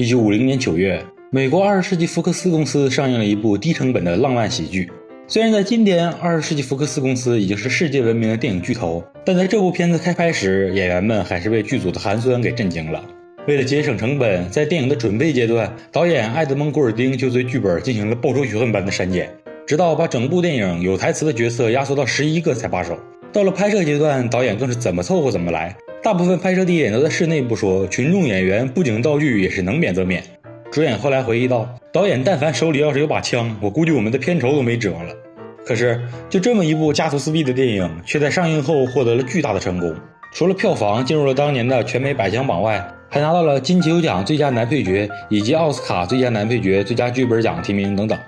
1950年9月，美国20世纪福克斯公司上映了一部低成本的浪漫喜剧。虽然在今天20世纪福克斯公司已经是世界闻名的电影巨头，但在这部片子开拍时，演员们还是被剧组的寒酸给震惊了。为了节省成本，在电影的准备阶段，导演埃德蒙·古尔丁就对剧本进行了报仇雪恨般的删减，直到把整部电影有台词的角色压缩到11个才罢手。到了拍摄阶段，导演更是怎么凑合怎么来，大部分拍摄地点都在室内不说，群众演员、布景道具也是能免则免。主演后来回忆道：“导演但凡手里要是有把枪，我估计我们的片酬都没指望了。”可是就这么一部家徒四壁的电影，却在上映后获得了巨大的成功。除了票房进入了当年的全美百强榜外，还拿到了金球奖最佳男配角以及奥斯卡最佳男配角、最佳剧本奖提名等等。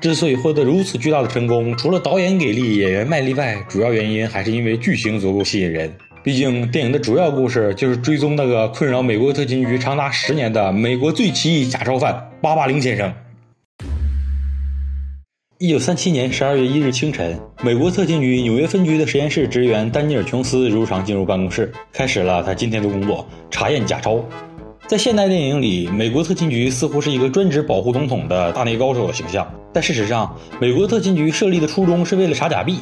之所以获得如此巨大的成功，除了导演给力、演员卖力外，主要原因还是因为剧情足够吸引人。毕竟电影的主要故事就是追踪那个困扰美国特勤局长达10年的美国最奇异假钞犯880先生。1937年12月1日清晨，美国特勤局纽约分局的实验室职员丹尼尔·琼斯如常进入办公室，开始了他今天的工作——查验假钞。在现代电影里，美国特勤局似乎是一个专职保护总统的大内高手的形象，但事实上，美国特勤局设立的初衷是为了查假币。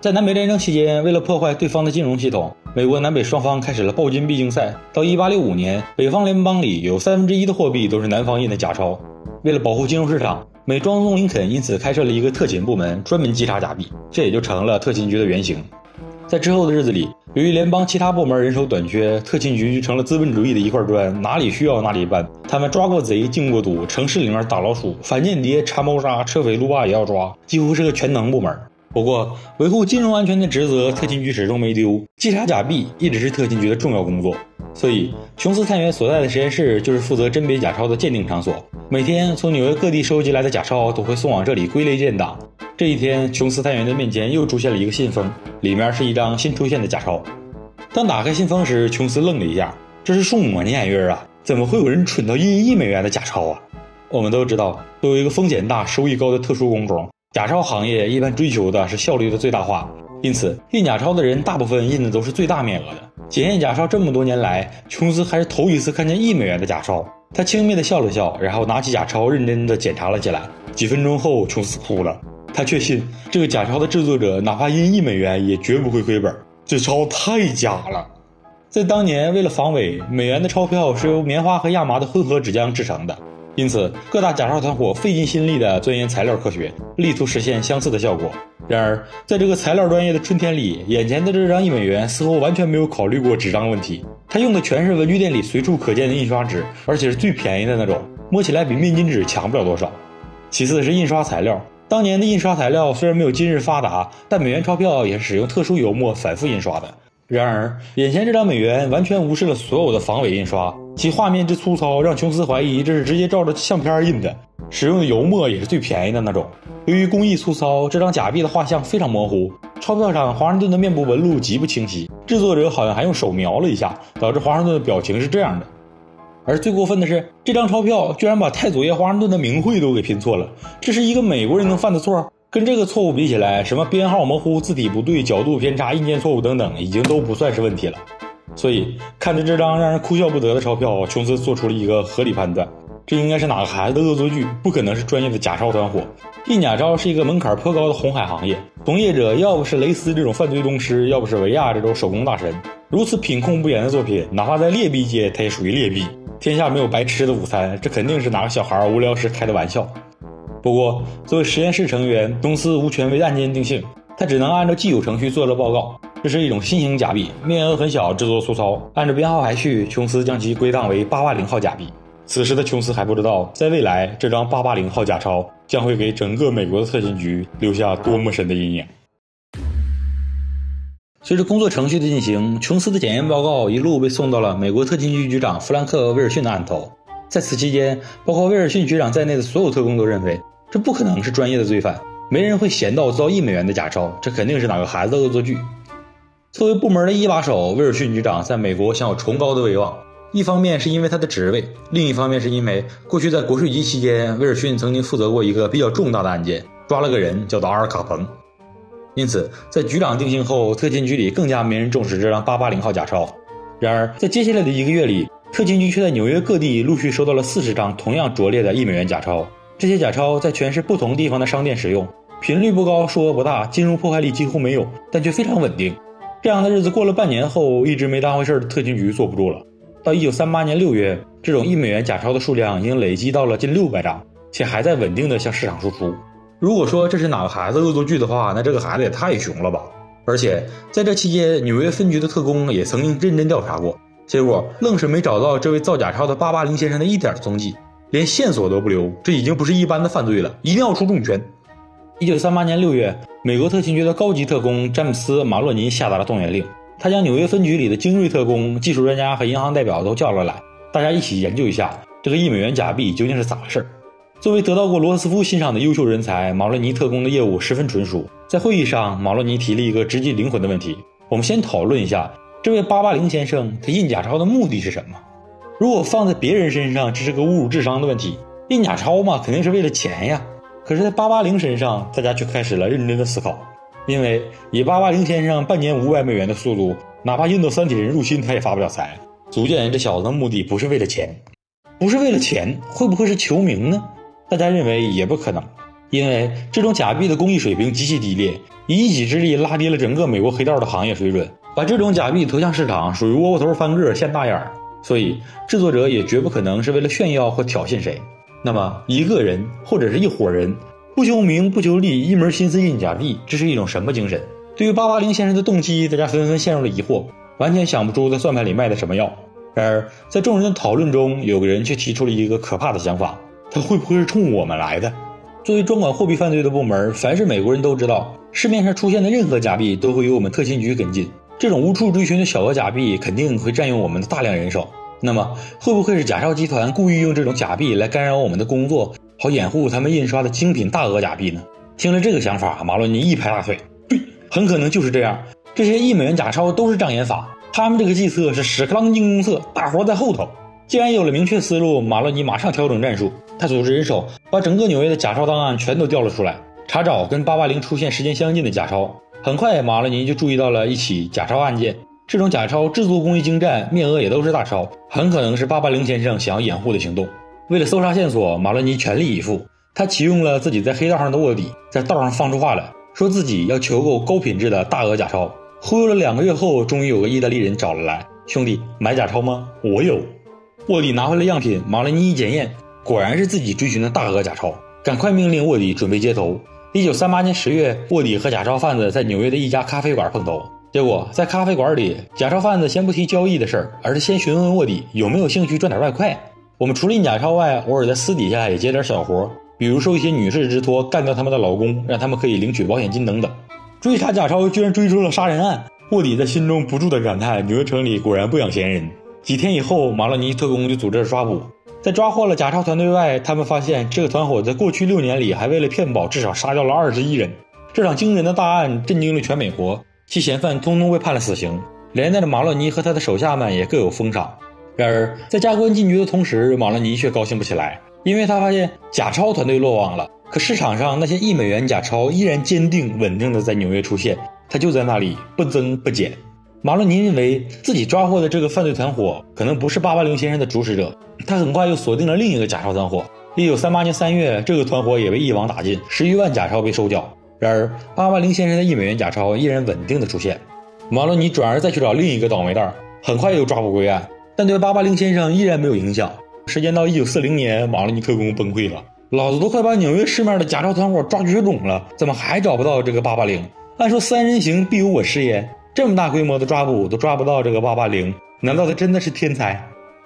在南北战争期间，为了破坏对方的金融系统，美国南北双方开始了抱金币竞赛。到1865年，北方联邦里有1/3的货币都是南方印的假钞。为了保护金融市场，美庄总林肯因此开设了一个特勤部门，专门稽查假币，这也就成了特勤局的原型。在之后的日子里，由于联邦其他部门人手短缺，特勤局就成了资本主义的一块砖，哪里需要哪里搬。他们抓过贼，进过赌，城市里面打老鼠，反间谍、查谋杀、车匪、路霸也要抓，几乎是个全能部门。不过，维护金融安全的职责，特勤局始终没丢，稽查假币一直是特勤局的重要工作。所以，琼斯探员所在的实验室就是负责甄别假钞的鉴定场所。每天从纽约各地收集来的假钞都会送往这里归类建档。这一天，琼斯探员的面前又出现了一个信封，里面是一张新出现的假钞。当打开信封时，琼斯愣了一下，这是数码年月啊！怎么会有人蠢到1亿美元的假钞啊？我们都知道，作为一个风险大、收益高的特殊工种，假钞行业一般追求的是效率的最大化。因此，印假钞的人大部分印的都是最大面额的。检验假钞这么多年来，琼斯还是头一次看见1美元的假钞。他轻蔑地笑了笑，然后拿起假钞认真地检查了起来。几分钟后，琼斯哭了。他确信这个假钞的制作者哪怕印1美元也绝不会亏本，这钞太假了。在当年，为了防伪，美元的钞票是由棉花和亚麻的混合纸浆制成的。因此，各大假钞团伙费尽心力地钻研材料科学，力图实现相似的效果。然而，在这个材料专业的春天里，眼前的这张1美元似乎完全没有考虑过纸张问题。它用的全是文具店里随处可见的印刷纸，而且是最便宜的那种，摸起来比面巾纸强不了多少。其次是印刷材料，当年的印刷材料虽然没有今日发达，但美元钞票也是使用特殊油墨反复印刷的。然而，眼前这张1美元完全无视了所有的防伪印刷，其画面之粗糙让琼斯怀疑这是直接照着相片印的，使用的油墨也是最便宜的那种。由于工艺粗糙，这张假币的画像非常模糊，钞票上华盛顿的面部纹路极不清晰，制作者好像还用手描了一下，导致华盛顿的表情是这样的。而最过分的是，这张钞票居然把太祖爷华盛顿的名讳都给拼错了，这是一个美国人能犯的错。跟这个错误比起来，什么编号模糊、字体不对、角度偏差、印鉴错误等等，已经都不算是问题了。所以，看着这张让人哭笑不得的钞票，琼斯做出了一个合理判断：这应该是哪个孩子的恶作剧，不可能是专业的假钞团伙。印假钞是一个门槛颇高的红海行业，从业者要不是雷斯这种犯罪宗师，要不是维亚这种手工大神。如此品控不严的作品，哪怕在劣币界，它也属于劣币。天下没有白吃的午餐，这肯定是哪个小孩无聊时开的玩笑。不过，作为实验室成员，琼斯无权为案件定性，他只能按照既有程序做了报告。这是一种新型假币，面额很小，制作粗糙。按照编号排序，琼斯将其归档为880号假币。此时的琼斯还不知道，在未来，这张880号假钞将会给整个美国的特勤局留下多么深的阴影。随着工作程序的进行，琼斯的检验报告一路被送到了美国特勤局局长弗兰克·威尔逊的案头。在此期间，包括威尔逊局长在内的所有特工都认为，这不可能是专业的罪犯，没人会闲到造1美元的假钞，这肯定是哪个孩子的恶作剧。作为部门的一把手，威尔逊局长在美国享有崇高的威望，一方面是因为他的职位，另一方面是因为过去在国税局期间，威尔逊曾经负责过一个比较重大的案件，抓了个人叫做阿尔卡彭。因此，在局长定性后，特勤局里更加没人重视这张880号假钞。然而，在接下来的一个月里，特勤局却在纽约各地陆续收到了40张同样拙劣的1美元假钞。这些假钞在全市不同地方的商店使用，频率不高，数额不大，金融破坏力几乎没有，但却非常稳定。这样的日子过了半年后，一直没当回事的特勤局坐不住了。到1938年6月，这种1美元假钞的数量已经累积到了近600张，且还在稳定地向市场输出。如果说这是哪个孩子恶作剧的话，那这个孩子也太熊了吧！而且在这期间，纽约分局的特工也曾经认真调查过，结果愣是没找到这位造假钞的880先生的一点踪迹，连线索都不留。这已经不是一般的犯罪了，一定要出重拳。1938年6月，美国特勤局的高级特工詹姆斯·马洛尼下达了动员令，他将纽约分局里的精锐特工、技术专家和银行代表都叫了来，大家一起研究一下这个1美元假币究竟是咋回事。作为得到过罗斯福欣赏的优秀人才，马洛尼特工的业务十分纯熟。在会议上，马洛尼提了一个直击灵魂的问题：我们先讨论一下，这位880先生他印假钞的目的是什么？如果放在别人身上，这是个侮辱智商的问题。印假钞嘛，肯定是为了钱呀。可是，在880身上，大家却开始了认真的思考，因为以880先生半年500美元的速度，哪怕印度三体人入侵，他也发不了财，足见这小子的目的不是为了钱，不是为了钱，会不会是求名呢？大家认为也不可能，因为这种假币的工艺水平极其低劣，以一己之力拉低了整个美国黑道的行业水准，把这种假币推向市场属于窝窝头翻个现大眼儿，所以制作者也绝不可能是为了炫耀或挑衅谁。那么一个人或者是一伙人，不求名不求利，一门心思印假币，这是一种什么精神？对于880先生的动机，大家纷纷陷入了疑惑，完全想不出在算盘里卖的什么药。然而在众人的讨论中，有个人却提出了一个可怕的想法：他会不会是冲我们来的？作为专管货币犯罪的部门，凡是美国人都知道，市面上出现的任何假币都会由我们特勤局跟进，这种无处追寻的小额假币肯定会占用我们的大量人手。那么会不会是假钞集团故意用这种假币来干扰我们的工作，好掩护他们印刷的精品大额假币呢？听了这个想法，马洛尼一拍大腿，对，很可能就是这样。这些1美元假钞都是障眼法，他们这个计策是屎壳郎精工色，大活在后头。既然有了明确思路，马洛尼马上调整战术，他组织人手把整个纽约的假钞档案全都调了出来，查找跟880出现时间相近的假钞。很快马洛尼就注意到了一起假钞案件，这种假钞制作工艺精湛，面额也都是大钞，很可能是880先生想要掩护的行动。为了搜查线索，马洛尼全力以赴，他启用了自己在黑道上的卧底，在道上放出话来，说自己要求购高品质的大额假钞。忽悠了2个月后，终于有个意大利人找了来，兄弟，买假钞吗？我有。卧底拿回了样品，马洛尼一检验，果然是自己追寻的大额假钞，赶快命令卧底准备接头。1938年10月，卧底和假钞贩子在纽约的一家咖啡馆碰头，结果在咖啡馆里，假钞贩子先不提交易的事儿，而是先询问卧底有没有兴趣赚点外快。我们除了印假钞外，偶尔在私底下也接点小活，比如受一些女士之托干掉他们的老公，让他们可以领取保险金等等。追查假钞居然追出了杀人案，卧底在心中不住的感叹，纽约城里果然不养闲人。几天以后，马洛尼特工就组织了抓捕。在抓获了假钞团队外，他们发现这个团伙在过去6年里还为了骗保至少杀掉了21人。这场惊人的大案震惊了全美国，其嫌犯通通被判了死刑，连带着马洛尼和他的手下们也各有封赏。然而在加官进爵的同时，马洛尼却高兴不起来，因为他发现假钞团队落网了，可市场上那些1美元假钞依然坚定稳定的在纽约出现，它就在那里不增不减。马洛尼认为自己抓获的这个犯罪团伙可能不是880先生的主使者，他很快又锁定了另一个假钞团伙。1938年3月，这个团伙也被一网打尽，11万假钞被收缴。然而880先生的1美元假钞依然稳定的出现。马洛尼转而再去找另一个倒霉蛋，很快又抓捕归案，但对880先生依然没有影响。时间到1940年，马洛尼特工崩溃了，老子都快把纽约市面的假钞团伙抓绝种了，怎么还找不到这个880？按说三人行必有我师焉，这么大规模的抓捕都抓不到这个880，难道他真的是天才？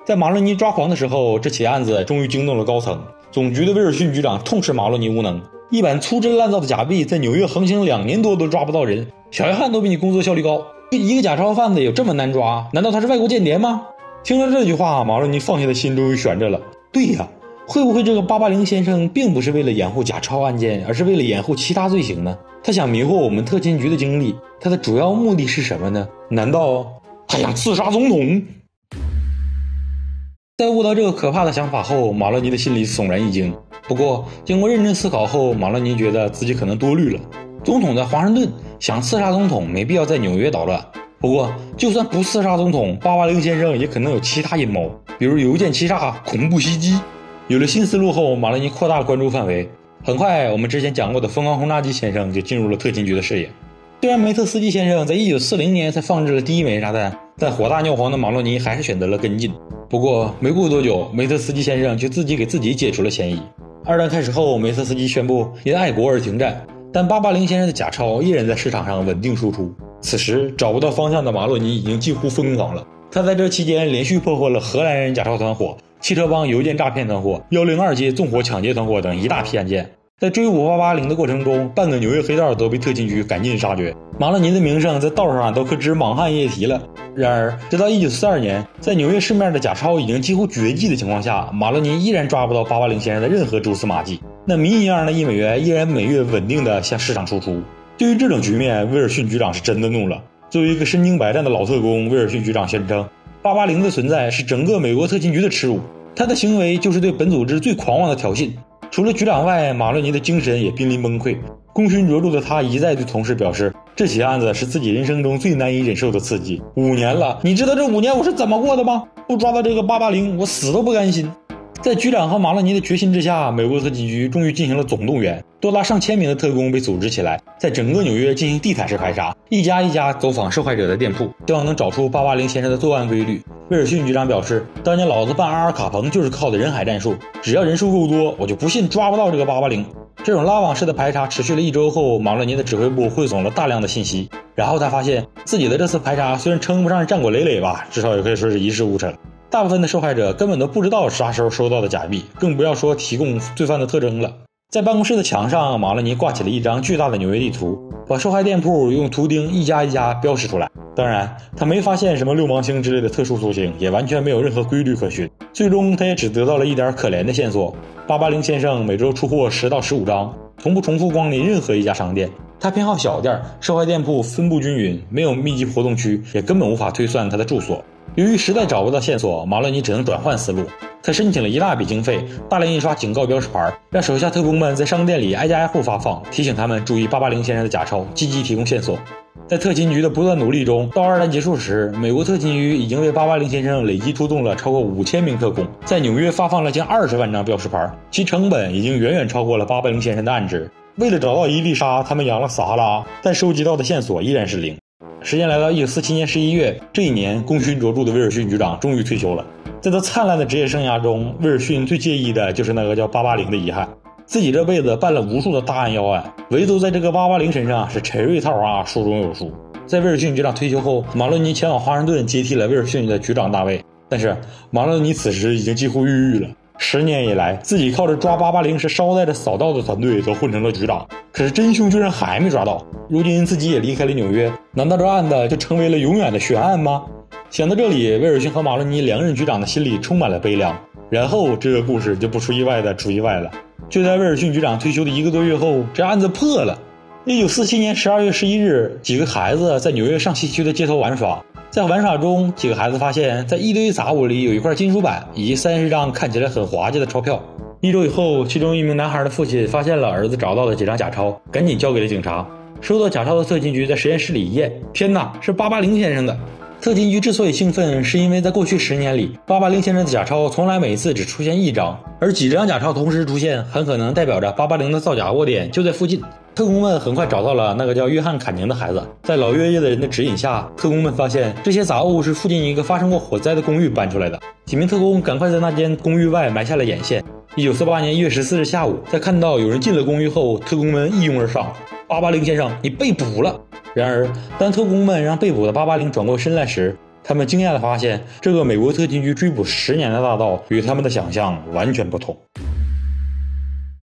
在马洛尼抓狂的时候，这起案子终于惊动了高层，总局的威尔逊局长痛斥马洛尼无能，一版粗制滥造的假币在纽约横行2年多都抓不到人，小约翰都比你工作效率高，一个假钞贩子有这么难抓？难道他是外国间谍吗？听了这句话，马洛尼放下的心终于悬着了。对呀，会不会这个880先生并不是为了掩护假钞案件，而是为了掩护其他罪行呢？他想迷惑我们特勤局的精力，他的主要目的是什么呢？难道他想刺杀总统？在悟到这个可怕的想法后，马洛尼的心里悚然一惊。不过经过认真思考后，马洛尼觉得自己可能多虑了，总统在华盛顿，想刺杀总统没必要在纽约捣乱。不过就算不刺杀总统，880先生也可能有其他阴谋。比如邮件欺诈、恐怖袭击。有了新思路后，马勒尼扩大了关注范围。很快，我们之前讲过的疯狂轰炸机先生就进入了特勤局的视野。虽然梅特斯基先生在1940年才放置了第一枚炸弹，但火大尿黄的马洛尼还是选择了跟进。不过没过多久，梅特斯基先生就自己给自己解除了嫌疑。二战开始后，梅特斯基宣布因爱国而停战，但880先生的假钞依然在市场上稳定输出。此时找不到方向的马洛尼已经近乎疯狂了，他在这期间连续破获了荷兰人假钞团伙、汽车帮邮件诈骗团伙、102街纵火抢劫团伙等一大批案件。在追5880的过程中，半个纽约黑道都被特勤局赶尽杀绝，马勒尼的名声在道上都可知莽汉夜啼了。然而直到1942年，在纽约市面的假钞已经几乎绝迹的情况下，马勒尼依然抓不到880先生的任何蛛丝马迹，那谜一样的$1依然每月稳定的向市场输出。对于这种局面，威尔逊局长是真的怒了。作为一个身经百战的老特工，威尔逊局长宣称880的存在是整个美国特勤局的耻辱，他的行为就是对本组织最狂妄的挑衅。除了局长外，马勒尼的精神也濒临崩溃。功勋卓著的他一再对同事表示，这起案子是自己人生中最难以忍受的刺激。5年了，你知道这5年我是怎么过的吗？不抓到这个880，我死都不甘心。在局长和马勒尼的决心之下，美国特勤局终于进行了总动员，多达上千名的特工被组织起来，在整个纽约进行地毯式排查，一家一家走访受害者的店铺，希望能找出880先生的作案规律。威尔逊局长表示，当年老子办阿尔卡彭就是靠的人海战术，只要人数够多，我就不信抓不到这个880。这种拉网式的排查持续了1周后，马勒尼的指挥部汇总了大量的信息，然后他发现自己的这次排查虽然称不上战果累累吧，至少也可以说是一事无成。大部分的受害者根本都不知道啥时候收到的假币，更不要说提供罪犯的特征了。在办公室的墙上，马勒尼挂起了一张巨大的纽约地图，把受害店铺用图钉一家一家标示出来。当然他没发现什么六芒星之类的特殊图形，也完全没有任何规律可循。最终他也只得到了一点可怜的线索，880先生每周出货10到15张，从不重复光临任何一家商店。他偏好小店，受害店铺分布均匀，没有密集活动区，也根本无法推算他的住所。由于实在找不到线索，马勒尼只能转换思路。他申请了一大笔经费，大量印刷警告标识牌，让手下特工们在商店里挨家挨户发放，提醒他们注意880先生的假钞，积极提供线索。在特勤局的不断努力中，到二战结束时，美国特勤局已经为880先生累计出动了超过5000名特工，在纽约发放了近20万张标识牌，其成本已经远远超过了880先生的案值。为了找到一粒沙，他们养了撒哈拉，但收集到的线索依然是零。时间来到1947年11月，这一年功勋卓著的威尔逊局长终于退休了。在他灿烂的职业生涯中，威尔逊最介意的就是那个叫880的遗憾。自己这辈子办了无数的大案要案，唯独在这个880身上是陈瑞套啊，数中有数。在威尔逊局长退休后，马勒尼前往华盛顿接替了威尔逊的局长大卫，但是马勒尼此时已经几乎郁郁了。10年以来，自己靠着抓880是捎带着扫道的团队都混成了局长，可是真凶居然还没抓到。如今自己也离开了纽约，难道这案子就成为了永远的悬案吗？想到这里，威尔逊和马勒尼两任局长的心里充满了悲凉。然后这个故事就不出意外的出意外了，就在威尔逊局长退休的1个多月后，这案子破了。1947年12月11日，几个孩子在纽约上西区的街头玩耍，在玩耍中，几个孩子发现在一堆杂物里有一块金属板以及30张看起来很滑稽的钞票。1周以后，其中一名男孩的父亲发现了儿子找到的几张假钞，赶紧交给了警察。收到假钞的特勤局在实验室里一验，天哪，是880先生的。特勤局之所以兴奋，是因为在过去10年里，880先生的假钞从来每次只出现1张，而几张假钞同时出现，很可能代表着880的造假窝点就在附近。特工们很快找到了那个叫约翰·坎宁的孩子，在老约业的人的指引下，特工们发现这些杂物是附近一个发生过火灾的公寓搬出来的。几名特工赶快在那间公寓外埋下了眼线。1948年1月14日下午，在看到有人进了公寓后，特工们一拥而上，880先生，你被捕了。然而当特工们让被捕的880转过身来时，他们惊讶地发现，这个美国特勤局追捕10年的大盗与他们的想象完全不同。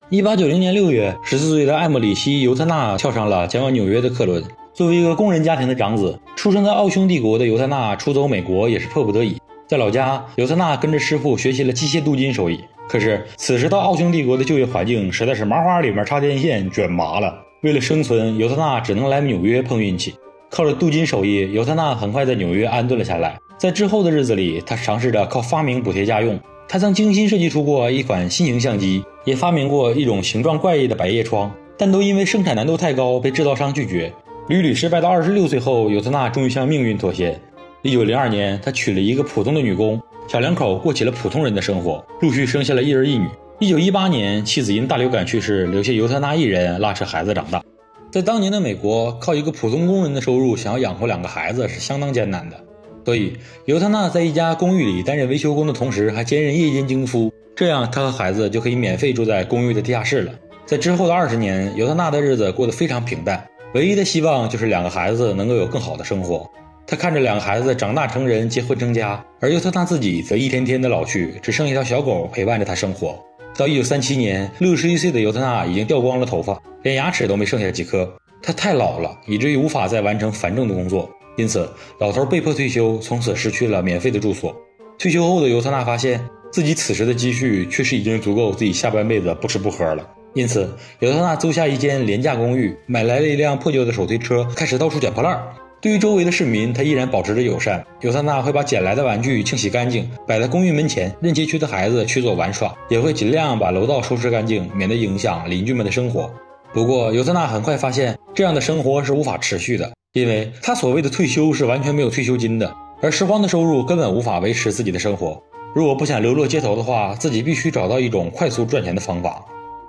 1890年6月 ,14 岁的艾莫里希·尤特纳跳上了前往纽约的客轮。作为一个工人家庭的长子，出生在奥匈帝国的尤特纳出走美国也是迫不得已。在老家，尤特纳跟着师傅学习了机械镀金手艺，可是此时到奥匈帝国的就业环境实在是麻花里面插电线，卷麻了。为了生存，尤特纳只能来纽约碰运气。靠着镀金手艺，尤特纳很快在纽约安顿了下来。在之后的日子里，他尝试着靠发明补贴家用。他曾精心设计出过一款新型相机，也发明过一种形状怪异的百叶窗，但都因为生产难度太高被制造商拒绝。屡屡失败到26岁后，尤特纳终于向命运妥协。1902年，他娶了一个普通的女工，小两口过起了普通人的生活，陆续生下了一儿一女。1918年，妻子因大流感去世，留下尤特纳一人拉扯孩子长大。在当年的美国，靠一个普通工人的收入想要养活两个孩子是相当艰难的，所以尤特纳在一家公寓里担任维修工的同时，还兼任夜间经夫，这样他和孩子就可以免费住在公寓的地下室了。在之后的20年，尤特纳的日子过得非常平淡，唯一的希望就是两个孩子能够有更好的生活。他看着两个孩子长大成人，结婚成家，而尤特纳自己则一天天的老去，只剩一条小狗陪伴着他生活。到1937年，61岁的尤特纳已经掉光了头发，连牙齿都没剩下几颗。他太老了，以至于无法再完成繁重的工作，因此老头被迫退休，从此失去了免费的住所。退休后的尤特纳发现自己此时的积蓄确实已经足够自己下半辈子不吃不喝了，因此尤特纳租下一间廉价公寓，买来了一辆破旧的手推车，开始到处捡破烂。对于周围的市民，他依然保持着友善。尤特纳会把捡来的玩具清洗干净，摆在公寓门前，任街区的孩子去做玩耍，也会尽量把楼道收拾干净，免得影响邻居们的生活。不过尤特纳很快发现这样的生活是无法持续的，因为他所谓的退休是完全没有退休金的，而拾荒的收入根本无法维持自己的生活。如果不想流落街头的话，自己必须找到一种快速赚钱的方法。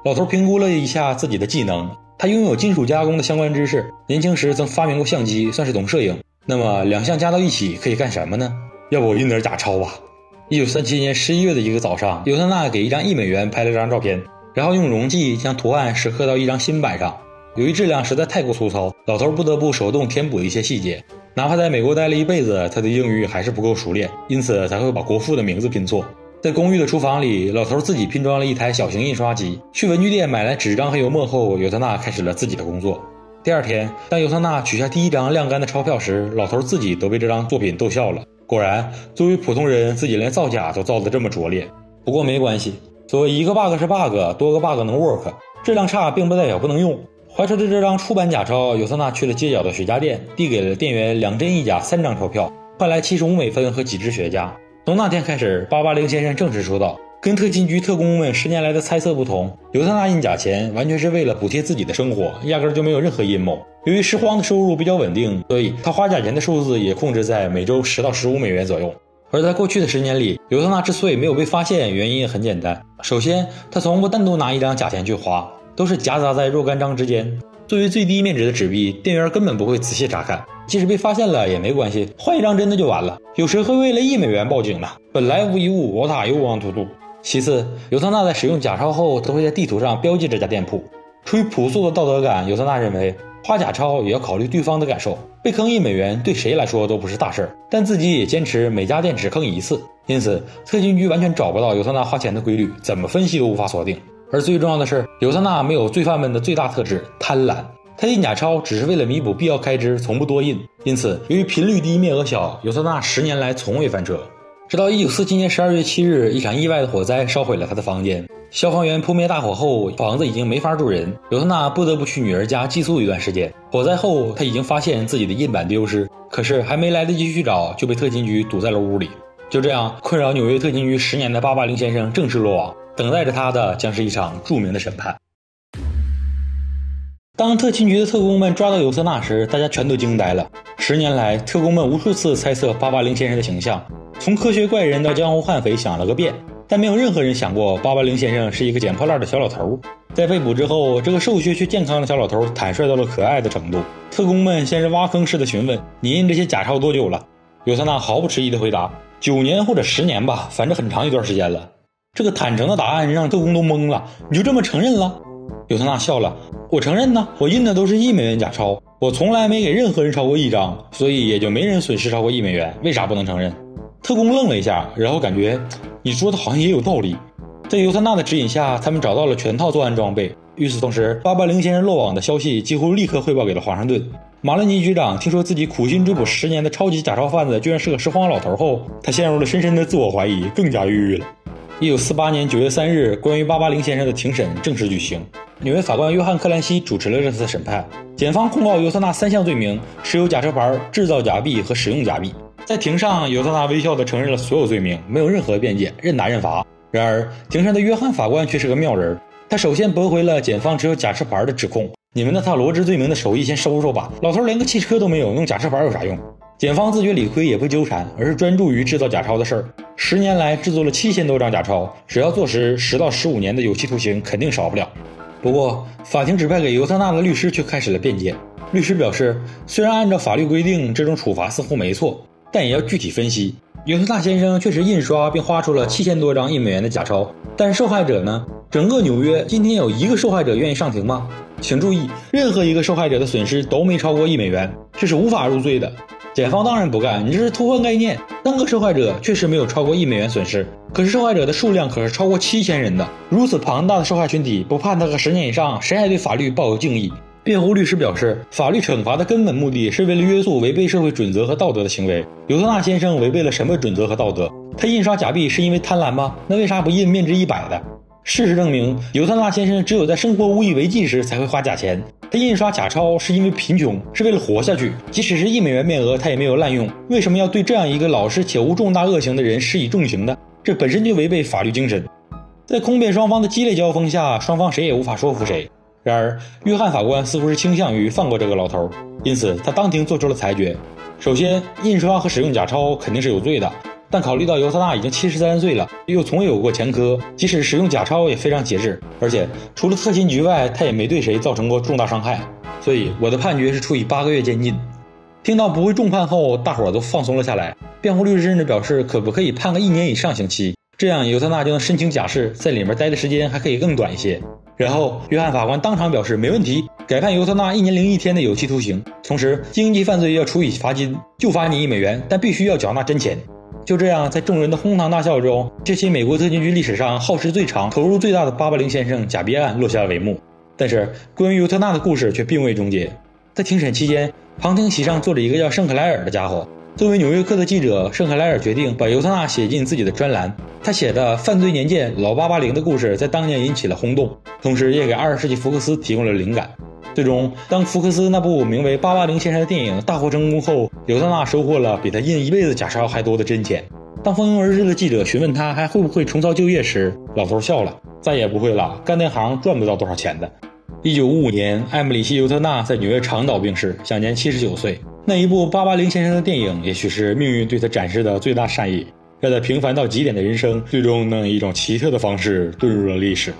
老头评估了一下自己的技能，他拥有金属加工的相关知识，年轻时曾发明过相机，算是懂摄影。那么两项加到一起可以干什么呢？要不我印点假钞吧。1937年11月的一个早上，尤特纳给一张1美元拍了张照片，然后用溶剂将图案蚀刻到一张新版上。由于质量实在太过粗糙，老头不得不手动填补一些细节。哪怕在美国待了一辈子，他的英语还是不够熟练，因此才会把国父的名字拼错。在公寓的厨房里，老头自己拼装了一台小型印刷机。去文具店买来纸张和油墨后，尤特纳开始了自己的工作。第二天，当尤特纳取下第一张晾干的钞票时，老头自己都被这张作品逗笑了。果然，作为普通人，自己连造假都造得这么拙劣。不过没关系，所谓一个 bug 是 bug， 多个 bug 能 work， 质量差并不代表不能用。怀揣着这张出版假钞，尤特纳去了街角的雪茄店，递给了店员2真1假3张钞票，换来75美分和几支雪茄。从那天开始，880先生正式出道。跟特勤局特工们10年来的猜测不同，尤特纳印假钱完全是为了补贴自己的生活，压根就没有任何阴谋。由于拾荒的收入比较稳定，所以他花假钱的数字也控制在每周10到15美元左右。而在过去的10年里，尤特纳之所以没有被发现，原因也很简单。首先，他从不单独拿一张假钱去花，都是夹杂在若干张之间。作为最低面值的纸币，店员根本不会仔细查看，即使被发现了也没关系，换一张真的就完了。有谁会为了1美元报警呢？本来无一物，我塔又望图度。其次，尤特纳在使用假钞后，都会在地图上标记这家店铺。出于朴素的道德感，尤特纳认为花假钞也要考虑对方的感受，被坑1美元对谁来说都不是大事，但自己也坚持每家店只坑一次，因此特勤局完全找不到尤特纳花钱的规律，怎么分析都无法锁定。而最重要的是，尤特纳没有罪犯们的最大特质——贪婪。他印假钞只是为了弥补必要开支，从不多印。因此，由于频率低、面额小，尤特纳10年来从未翻车。直到1947年12月7日，一场意外的火灾烧毁了他的房间。消防员扑灭大火后，房子已经没法住人，尤特纳不得不去女儿家寄宿一段时间。火灾后，他已经发现自己的印版丢失，可是还没来得及去找，就被特勤局堵在了屋里。就这样，困扰纽约特勤局10年的880先生正式落网。等待着他的将是一场著名的审判。当特勤局的特工们抓到尤特纳时，大家全都惊呆了。10年来，特工们无数次猜测880先生的形象，从科学怪人到江湖悍匪想了个遍，但没有任何人想过880先生是一个捡破烂的小老头。在被捕之后，这个瘦削却健康的小老头坦率到了可爱的程度。特工们先是挖坑式的询问：“你印这些假钞多久了？”尤特纳毫不迟疑的回答：“9年或者10年吧，反正很长一段时间了。”这个坦诚的答案让特工都懵了。你就这么承认了？尤特纳笑了。我承认呢，我印的都是1美元假钞，我从来没给任何人超过1张，所以也就没人损失超过1美元。为啥不能承认？特工愣了一下，然后感觉你说的好像也有道理。在尤特纳的指引下，他们找到了全套作案装备。与此同时，880先生落网的消息几乎立刻汇报给了华盛顿。马伦尼局长听说自己苦心追捕10年的超级假钞贩子居然是个拾荒老头后，他陷入了深深的自我怀疑，更加郁郁了。1948年9月3日，关于880先生的庭审正式举行。纽约法官约翰·克兰西主持了这次审判。检方控告尤特纳3项罪名：持有假车牌、制造假币和使用假币。在庭上，尤特纳微笑地承认了所有罪名，没有任何辩解，任打任罚。然而，庭上的约翰法官却是个妙人，他首先驳回了检方持有假车牌的指控：“你们那套罗织罪名的手艺先收收吧，老头连个汽车都没有，弄假车牌有啥用？”检方自觉理亏也不纠缠，而是专注于制造假钞的事儿。10年来制作了7000多张假钞，只要坐实10到15年的有期徒刑肯定少不了。不过法庭指派给尤特纳的律师却开始了辩解。律师表示，虽然按照法律规定这种处罚似乎没错，但也要具体分析。尤特纳先生确实印刷并花出了7000多张1美元的假钞，但受害者呢？整个纽约今天有一个受害者愿意上庭吗？请注意，任何一个受害者的损失都没超过1美元，这是无法入罪的。检方当然不干，你这是偷换概念。3个受害者确实没有超过1美元损失，可是受害者的数量可是超过7000人的。如此庞大的受害群体，不判他个10年以上，谁还对法律抱有敬意？辩护律师表示，法律惩罚的根本目的是为了约束违背社会准则和道德的行为。尤特纳先生违背了什么准则和道德？他印刷假币是因为贪婪吗？那为啥不印面值100的？事实证明，尤特纳先生只有在生活无以为继时才会花假钱。他印刷假钞是因为贫穷，是为了活下去。即使是1美元面额，他也没有滥用。为什么要对这样一个老实且无重大恶行的人施以重刑呢？这本身就违背法律精神。在控辩双方的激烈交锋下，双方谁也无法说服谁。然而，约翰法官似乎是倾向于放过这个老头，因此他当庭做出了裁决。首先，印刷和使用假钞肯定是有罪的。但考虑到尤特纳已经73岁了，又从未有过前科，即使使用假钞也非常节制，而且除了特勤局外，他也没对谁造成过重大伤害，所以我的判决是处以8个月监禁。听到不会重判后，大伙儿都放松了下来。辩护律师甚至表示，可不可以判个1年以上刑期，这样尤特纳就能申请假释，在里面待的时间还可以更短一些。然后约翰法官当场表示没问题，改判尤特纳1年01天的有期徒刑，同时经济犯罪要处以罚金，就罚你1美元，但必须要缴纳真钱。就这样，在众人的哄堂大笑中，这起美国特勤局历史上耗时最长、投入最大的880先生假币案落下了帷幕。但是，关于尤特纳的故事却并未终结。在庭审期间，旁听席上坐着一个叫圣克莱尔的家伙。作为《纽约客》的记者，圣克莱尔决定把尤特纳写进自己的专栏。他写的《犯罪年鉴：老880的故事》在当年引起了轰动，同时也给20世纪福克斯提供了灵感。最终，当福克斯那部名为《880先生》的电影大获成功后，尤特纳收获了比他印一辈子假钞还多的真钱。当蜂拥而至的记者询问他还会不会重操旧业时，老头笑了：“再也不会了，干那行赚不到多少钱的。”1955年，艾姆里希·尤特纳在纽约长岛病逝，享年79岁。那一部《880先生》的电影，也许是命运对他展示的最大善意，让他平凡到极点的人生，最终能以一种奇特的方式遁入了历史。